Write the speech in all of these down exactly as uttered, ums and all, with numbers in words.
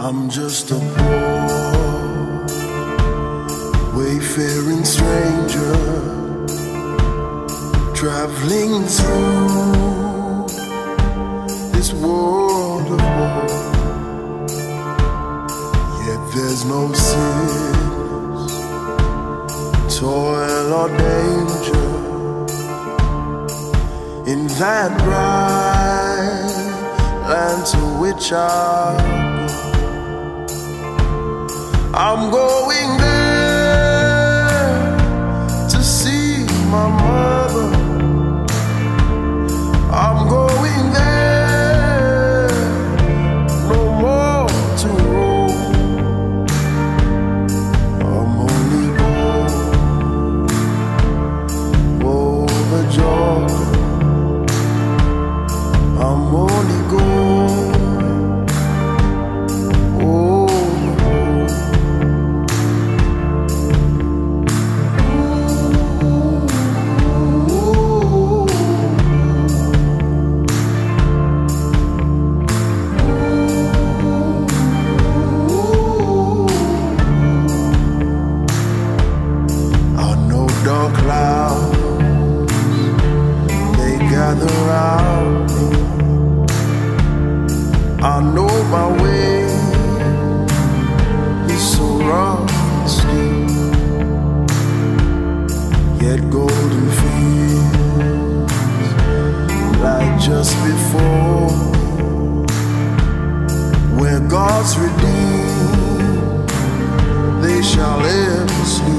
I'm just a poor wayfaring stranger, traveling through this world of war. Yet there's no sickness, toil or danger in that bright land to which I I'm going there to see my mother. I'm going there, no more to roam. I'm only going over Jordan. I'm only going. Clouds, they gather round me. I know my way is so rough and steep, yet golden fields lie just before me, where God's redeemed, they shall ever sleep.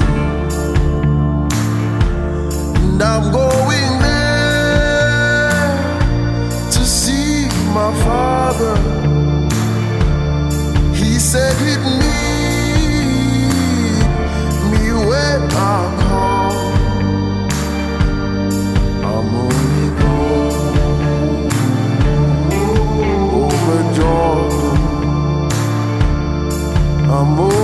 I'm going there to see my father. He said he'd meet me when I call. I'm only going over Jordan. I'm only